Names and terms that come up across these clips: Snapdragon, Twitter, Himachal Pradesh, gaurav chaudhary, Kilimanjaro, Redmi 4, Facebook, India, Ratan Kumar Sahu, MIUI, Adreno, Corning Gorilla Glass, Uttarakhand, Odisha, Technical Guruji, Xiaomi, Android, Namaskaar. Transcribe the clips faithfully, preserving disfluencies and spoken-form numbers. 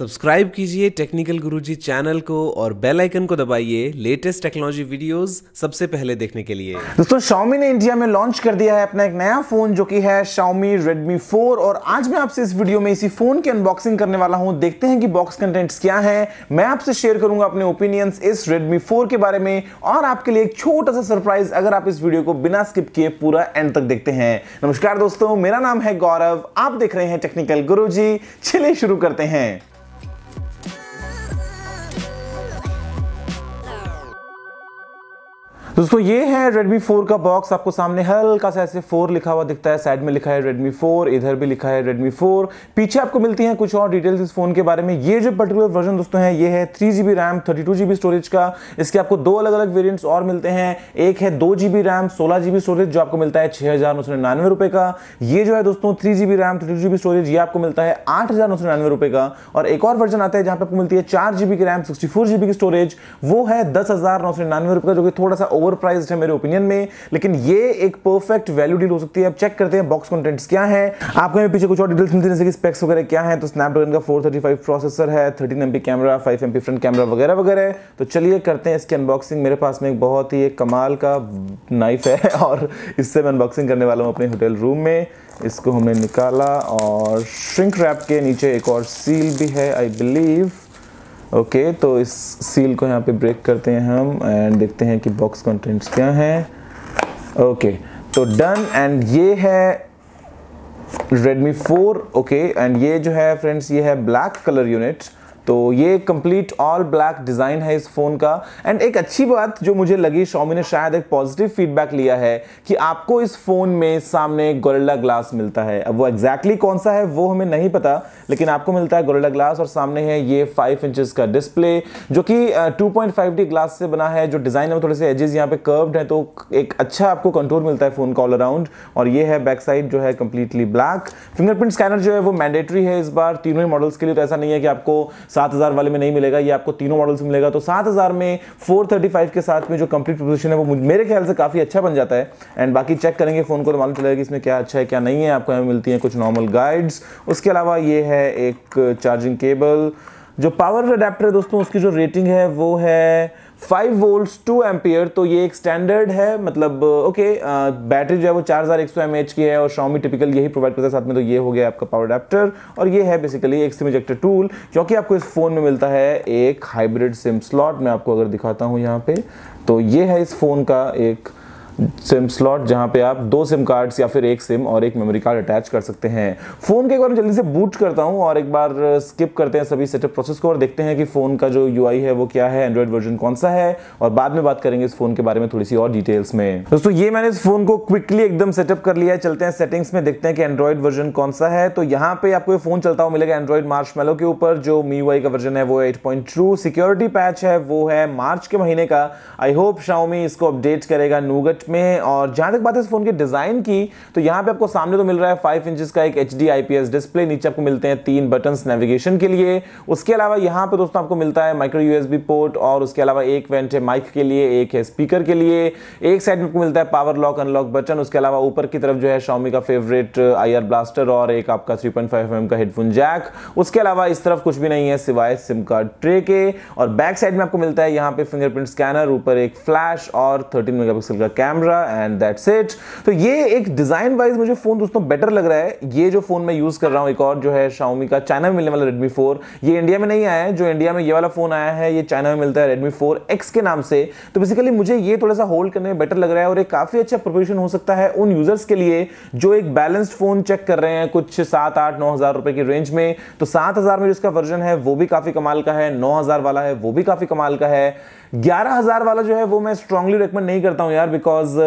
Subscribe कीजिए technical गुरुजी channel को और बेल आइकन को दबाइए लेटेस्ट टेक्नोलॉजी वीडियोस सबसे पहले देखने के लिए। दोस्तों Xiaomi ने इंडिया में लॉन्च कर दिया है अपना एक नया फोन जो कि है Xiaomi रेडमी फोर और आज मैं आपसे इस वीडियो में इसी फोन की अनबॉक्सिंग करने वाला हूं। देखते हैं कि बॉक्स कंटेंट्स क्या है। मैं आपसे शेयर करूंगा अपने ओपिनियंस इस रेडमी फोर के बारे में और आपके लिए एक छोटा सा सरप्राइज अगर आप इस वीडियो को बिना स्किप किए पूरा एंड तक देखते हैं। नमस्कार दोस्तों, मेरा नाम है गौरव, आप देख रहे हैं टेक्निकल गुरुजी। चलिए शुरू करते हैं। दोस्तों ये है रेडमी फोर का बॉक्स। आपको सामने हल्का सा ऐसे फोर लिखा हुआ दिखता है, साइड में लिखा है रेडमी फोर, इधर भी लिखा है रेडमी फोर। पीछे आपको मिलती हैं कुछ और डिटेल्स इस फोन के बारे में। ये जो पर्टिकुलर वर्जन दोस्तों है ये है three G B RAM thirty two G B storage का। इसके आपको दो अलग अलग वेरियंट्स और मिलते हैं। एक है दो जी बी रैम सोलह जी बी स्टोरेज जो आपको मिलता है छः हज़ार नौ सौ निन्यानवे रुपये का। ये जो है दोस्तों three G B RAM thirty two G B storage ये आपको मिलता है आठ हज़ार नौ सौ निन्यानवे रुपये का। और एक और वर्जन आता है जहाँ पर आपको मिलती है चार जी बी की RAM sixty four G B की स्टोरेज, वो है दस हज़ार नौ सौ निन्यानवे रुपये का, जो कि थोड़ा सा ओवरप्राइस्ड है मेरे ओपिनियन में, लेकिन ये एक परफेक्ट वैल्यू डील हो सकती है। अब चेक करते हैं बॉक्स कंटेंट्स क्या है। आपको पीछे कुछ और डिटेल्स मिलती हैं जैसे कि स्पेक्स वगैरह क्या है। तो स्नैपड्रैगन का फोर थर्टी फाइव प्रोसेसर है, thirteen MP camera, five MP front camera वगैरह वगैरह। तो चलिए करते हैं इसकी अनबॉक्सिंग। मेरे पास में एक बहुत ही एक कमाल का नाइफ है और इससे मैं अनबॉक्सिंग करने वाला हूँ अपने होटल रूम में। इसको हमने निकाला और श्रिंक रैप के नीचे एक और सील भी है आई बिलीव। ओके okay, तो इस सील को यहाँ पे ब्रेक करते हैं हम एंड देखते हैं कि बॉक्स कंटेंट्स क्या हैं। ओके okay, तो डन। एंड ये है रेडमी फोर। ओके एंड ये जो है फ्रेंड्स ये है ब्लैक कलर यूनिट, तो ये कंप्लीट ऑल ब्लैक डिज़ाइन है इस फ़ोन का। एंड एक अच्छी बात जो मुझे लगी, Xiaomi ने शायद एक पॉजिटिव फीडबैक लिया है कि आपको इस फ़ोन में सामने गोरिल्ला ग्लास मिलता है। अब वो एग्जैक्टली कौन सा है वो हमें नहीं पता, लेकिन आपको मिलता है गोरिल्ला ग्लास और सामने है ये फाइव इंचज़ का डिस्प्ले जो कि two point five D glass से बना है। जो डिज़ाइन है वो थोड़े से एजेस यहाँ पे कर्व्ड है, तो एक अच्छा आपको कंट्रोल मिलता है फ़ोन का ऑल अराउंड। और ये है बैक साइड जो है कम्प्लीटली ब्लैक। फिंगरप्रिंट स्कैनर जो है वो मैंडेटरी है इस बार तीनों ही मॉडल्स के लिए, तो ऐसा नहीं है कि आपको सात हज़ार वाले में नहीं मिलेगा, ये आपको तीनों मॉडल्स में मिलेगा। तो सात हज़ार में फोर थर्टी फाइव के साथ में जो कंप्लीट प्रोपोजिशन है वो मेरे ख्याल से काफ़ी अच्छा बन जाता है। एंड बाकी चेक करेंगे फ़ोन को, मालूम चलेगा कि इसमें क्या अच्छा है क्या नहीं है। आपको यहाँ मिलती हैं कुछ नॉर्मल गाइड्स, उसके अलावा ये है एक चार्जिंग केबल। जो पावर अडेप्टर है दोस्तों उसकी जो रेटिंग है वो है फाइव वोल्ट्स टू एम्पियर, तो ये एक स्टैंडर्ड है, मतलब ओके। बैटरी जो है वो चार हज़ार एक सौ एम एच की है और Xiaomi टिपिकल यही प्रोवाइड करता है साथ में। तो ये हो गया आपका पावर अडेप्टर और ये है बेसिकली एक सिम इजेक्टर टूल, क्योंकि आपको इस फ़ोन में मिलता है एक हाइब्रिड सिम स्लॉट। मैं आपको अगर दिखाता हूँ यहाँ पे, तो ये है इस फ़ोन का एक सिम स्लॉट जहाँ पे आप दो सिम कार्ड्स या फिर एक सिम और एक मेमोरी कार्ड अटैच कर सकते हैं। फ़ोन के एक बार जल्दी से बूट करता हूँ और एक बार स्किप करते हैं सभी सेटअप प्रोसेस को और देखते हैं कि फ़ोन का जो यू आई है वो क्या है, एंड्रॉयड वर्जन कौन सा है, और बाद में बात करेंगे इस फ़ोन के बारे में थोड़ी सी और डिटेल्स में। दोस्तों ये मैंने इस फ़ोन को क्विकली एकदम सेटअप कर लिया है। चलते हैं सेटिंग्स में, देखते हैं कि एंड्रॉयड वर्जन कौन सा है। तो यहाँ पर आपको फ़ोन चलता हुआ मिलेगा एंड्रॉयड मार्शमैलो के ऊपर। जो मी यू आई का वर्जन है वो eight point two. Security patch है वो है मार्च के महीने का। आई होप Xiaomi इसको अपडेट करेगा नूगट में। और जहां तक बात है इस फोन के डिजाइन की, तो यहां पे आपको सामने तो मिल रहा है फाइव इंचेस का एक एचडी आईपीएस डिस्प्ले। नीचे आपको मिलते हैं तीन बटन्स नेविगेशन के लिए। उसके अलावा यहां पे दोस्तों आपको मिलता है माइक्रो यूएसबी पोर्ट और उसके अलावा एक वेंट है माइक के लिए, एक है स्पीकर के लिए। एक साइड में आपको मिलता है पावर लॉक अनलॉक बटन। उसके अलावा ऊपर की तरफ जो है Xiaomi का फेवरेट आईआर ब्लास्टर और एक आपका थ्री पॉइंट फाइव एम का हेडफोन जैक। उसके अलावा इस तरफ कुछ भी नहीं है सिवाय सिम कार्ड ट्रे के। और बैक साइड में आपको मिलता है यहाँ पे फिंगरप्रिंट स्कैनर, ऊपर एक फ्लैश और थर्टीन मेगा पिक्सल का कैमरा एंड दैट्स इट। तो ये एक डिजाइन वाइज मुझे फोन दोस्तों बेटर लग रहा है। ये जो फोन मैं यूज कर रहा हूँ, एक और जो है Xiaomi का चाइना में मिलने वाला रेडमी फोर, ये इंडिया में नहीं आया है। जो इंडिया में ये वाला फोन आया है ये चाइना में मिलता है रेडमी फोर एक्स के नाम से। तो बेसिकली मुझे ये थोड़ा सा होल्ड करने में बेटर लग रहा है और एक काफी अच्छा प्रोपोजिशन हो सकता है उन यूजर्स के लिए जो एक बैलेंस्ड फोन चेक कर रहे हैं कुछ सात आठ नौ हजार रुपए की रेंज में। तो सात हजार में जिसका वर्जन है वो भी काफी कमाल का है, नौ हजार वाला है वो भी काफी कमाल का है, ग्यारह हजार वाला जो है वो मैं स्ट्रांगली रेकमेंड नहीं करता हूँ यार, बिकॉज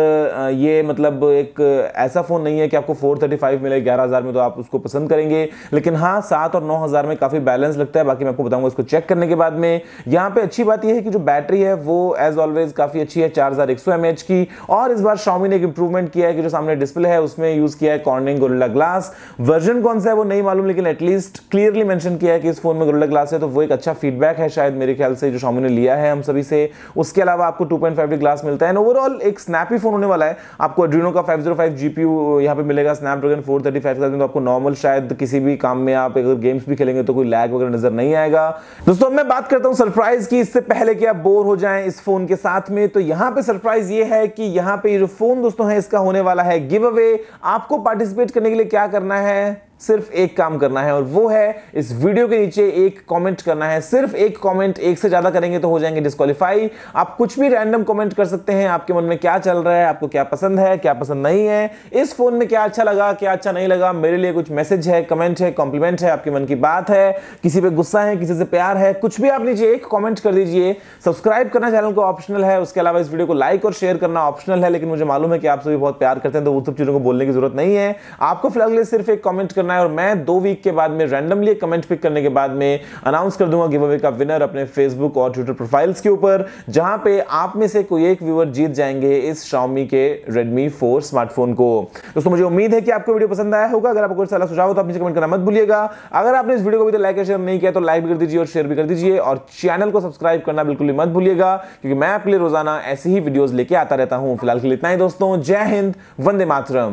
ये मतलब एक ऐसा फ़ोन नहीं है कि आपको फोर थर्टी फाइव मिले ग्यारह हज़ार में तो आप उसको पसंद करेंगे। लेकिन हाँ, सात और नौ हज़ार में काफ़ी बैलेंस लगता है। बाकी मैं आपको बताऊंगा इसको चेक करने के बाद में। यहाँ पे अच्छी बात यह है कि जो बैटरी है वो एज ऑलवेज काफ़ी अच्छी है, चार हज़ार एक सौ एम एच की। और इस बार Xiaomi ने एक इंप्रूवमेंट किया है कि जो सामने डिस्प्ले है उसमें यूज़ किया है कॉर्निंग गोरिल्ला ग्लास। वर्जन कौन सा है वो नहीं मालूम, लेकिन एटलीस्ट क्लियरली मैंशन किया है कि इस फोन में गोरिल्ला ग्लास है, तो वो एक अच्छा फीडबैक है शायद मेरे ख्याल से जो Xiaomi ने लिया है हम सभी। से। उसके अलावा आपको two point five D glass मिलता है एंड ओवरऑल एक स्नैपी फोन होने वाला है। आपको एड्रेनो का फाइव ज़ीरो फाइव जीपीयू यहाँ पे मिलेगा स्नैपड्रैगन फोर थर्टी फाइव का, तो आपको नॉर्मल शायद किसी भी काम में आप अगर गेम्स भी खेलेंगे तो कोई लैग वगैरह नजर नहीं आएगा। दोस्तों मैं बात करता हूँ सरप्राइज की, इससे पहले कि आप बोर हो जाएं इस फोन के साथ में। तो यहाँ पे सरप्राइज ये है कि यहाँ पे जो फोन दोस्तों है इसका होने वाला है गिव अवे। आपको पार्टिसिपेट करने के लिए क्या करना है, सिर्फ एक काम करना है और वो है इस वीडियो के नीचे एक कमेंट करना है। सिर्फ एक कमेंट, एक से ज्यादा करेंगे तो हो जाएंगे डिस्क्वालीफाई। आप कुछ भी रैंडम कमेंट कर सकते हैं, आपके मन में क्या चल रहा है, आपको क्या पसंद है, क्या पसंद नहीं है, इस फोन में क्या अच्छा लगा, क्या अच्छा नहीं लगा, मेरे लिए कुछ मैसेज है, कमेंट है, कॉम्प्लीमेंट है, आपके मन की बात है, किसी पे गुस्सा है, किसी से प्यार है, कुछ भी आप नीचे एक कॉमेंट कर दीजिए। सब्सक्राइब करना चैनल को ऑप्शनल है, उसके अलावा इस वीडियो को लाइक और शेयर करना ऑप्शनल है, लेकिन मुझे मालूम है कि आप सभी बहुत प्यार करते हैं तो उन सब चीजों को बोलने की जरूरत नहीं है। आपको फिलहाल सिर्फ एक कमेंट करना और मैं दो वीक के बाद में रैंडमली कमेंट पिक करने के बाद में अनाउंस कर दूंगा गिव अवे का विनर अपने फेसबुक और ट्विटर प्रोफाइल्स के ऊपर, जहां पे आप में से कोई एक व्यूअर जीत जाएंगे इस Xiaomi के Redmi फोर स्मार्टफोन को। दोस्तों मुझे उम्मीद है कि आपको वीडियो पसंद आया होगा। अगर आपको कोई सलाह सुझाव हो तो आप नीचे कमेंट करना मत भूलिएगा। अगर आपने इस वीडियो को अभी तक लाइक और शेयर नहीं किया तो लाइक भी कर दीजिए और शेयर भी कर दीजिए और चैनल को सब्सक्राइब करना बिल्कुल भी मत भूलिएगा, क्योंकि मैं आपके लिए रोजाना ऐसी ही वीडियोस लेके आता रहता हूं। फिलहाल के लिए इतना ही दोस्तों, जय हिंद, वंदे मातरम।